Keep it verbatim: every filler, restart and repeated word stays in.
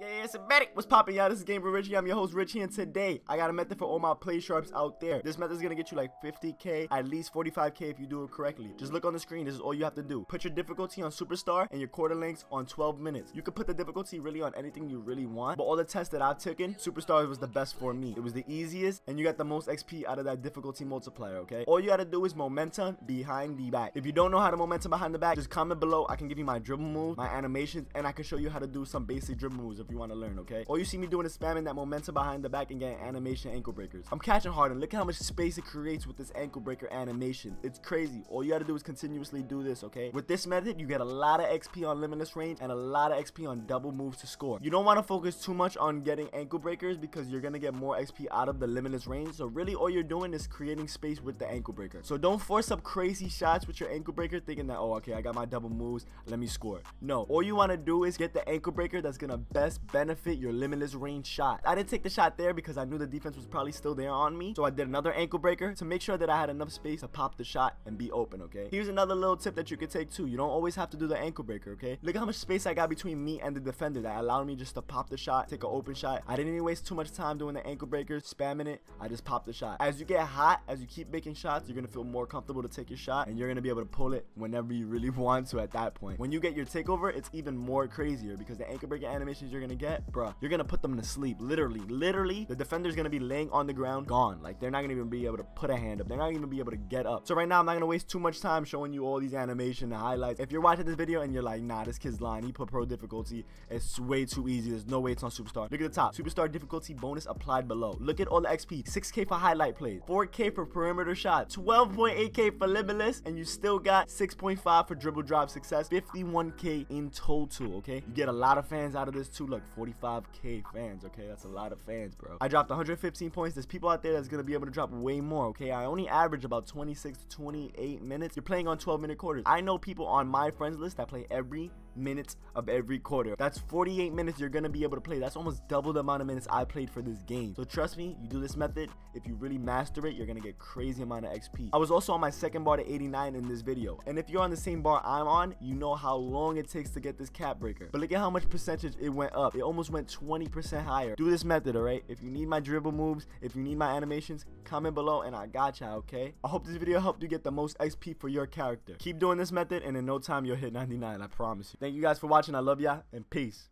Yeah, yeah, Symbiotic. What's poppin', y'all? This is Gamer Richie. I'm your host, Richie, and today I got a method for all my play sharps out there. This method is gonna get you like fifty K, at least forty-five K if you do it correctly. Just look on the screen. This is all you have to do. Put your difficulty on Superstar and your quarter lengths on twelve minutes. You can put the difficulty really on anything you really want, but all the tests that I've taken, Superstar was the best for me. It was the easiest, and you got the most X P out of that difficulty multiplier, okay? All you gotta do is momentum behind the back. If you don't know how to momentum behind the back, just comment below. I can give you my dribble moves, my animations, and I can show you how to do some basic dribble moves if you want to learn, okay? All you see me doing is spamming that momentum behind the back and getting animation ankle breakers. I'm catching hard, and look how much space it creates with this ankle breaker animation. It's crazy. All you gotta do is continuously do this, okay? With this method, you get a lot of X P on limitless range and a lot of X P on double moves to score. You don't want to focus too much on getting ankle breakers because you're gonna get more X P out of the limitless range. So really all you're doing is creating space with the ankle breaker. So don't force up crazy shots with your ankle breaker thinking that, oh, okay, I got my double moves, let me score. No, all you want to do is get the ankle breaker that's gonna best benefit your limitless range shot. I didn't take the shot there because I knew the defense was probably still there on me, so I did another ankle breaker to make sure that I had enough space to pop the shot and be open, okay? Here's another little tip that you could take too. You don't always have to do the ankle breaker, okay? Look how much space I got between me and the defender that allowed me just to pop the shot, take an open shot. I didn't even waste too much time doing the ankle breakers, spamming it. I just popped the shot. As you get hot, as you keep making shots, you're gonna feel more comfortable to take your shot, and you're gonna be able to pull it whenever you really want to at that point. When you get your takeover, it's even more crazier because the ankle breaker animations you're gonna get, bruh, you're gonna put them to sleep. Literally, literally, the defender's gonna be laying on the ground, gone. Like, they're not gonna even be able to put a hand up. They're not even be able to get up. So right now, I'm not gonna waste too much time showing you all these animation and highlights. If you're watching this video and you're like, nah, this kid's lying, he put pro difficulty, it's way too easy, there's no way it's on Superstar. Look at the top. Superstar difficulty bonus applied below. Look at all the X P. six K for highlight plays, four K for perimeter shot, twelve point eight K for limitless, and you still got six point five for dribble drop success, fifty-one K in total, okay? You get a lot of fans out of this too. Look, forty-five K fans, okay? That's a lot of fans, bro. I dropped one hundred fifteen points. There's people out there that's gonna be able to drop way more, okay? I only average about twenty-six to twenty-eight minutes. You're playing on twelve minute quarters. I know people on my friends list that play every minutes of every quarter. That's forty-eight minutes you're gonna be able to play. That's almost double the amount of minutes I played for this game. So trust me, you do this method, if you really master it, you're gonna get crazy amount of X P. I was also on my second bar to eighty-nine in this video, and if you're on the same bar I'm on, you know how long it takes to get this cap breaker. But look at how much percentage it went up. It almost went twenty percent higher. Do this method, all right? If you need my dribble moves, if you need my animations, comment below and I gotcha, okay? I hope this video helped you get the most X P for your character. Keep doing this method and in no time you'll hit ninety-nine, I promise you. Thank you guys for watching. I love y'all, and peace.